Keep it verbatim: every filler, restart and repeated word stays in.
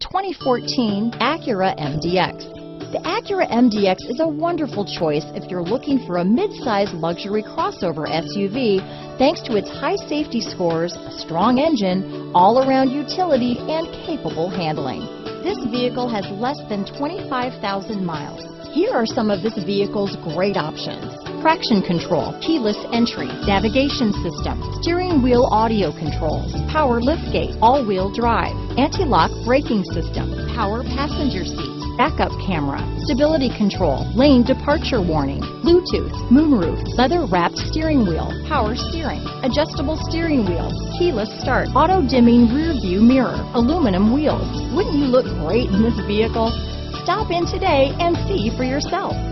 twenty fourteen Acura M D X. The Acura M D X is a wonderful choice if you're looking for a mid-size luxury crossover S U V thanks to its high safety scores, strong engine, all-around utility, and capable handling. This vehicle has less than twenty-five thousand miles. Here are some of this vehicle's great options: traction control, keyless entry, navigation system, steering wheel audio controls, power liftgate, all-wheel drive, anti-lock braking system, power passenger seat, backup camera, stability control, lane departure warning, Bluetooth, moonroof, leather-wrapped steering wheel, power steering, adjustable steering wheel, keyless start, auto-dimming rear-view mirror, aluminum wheels. Wouldn't you look great in this vehicle? Stop in today and see for yourself.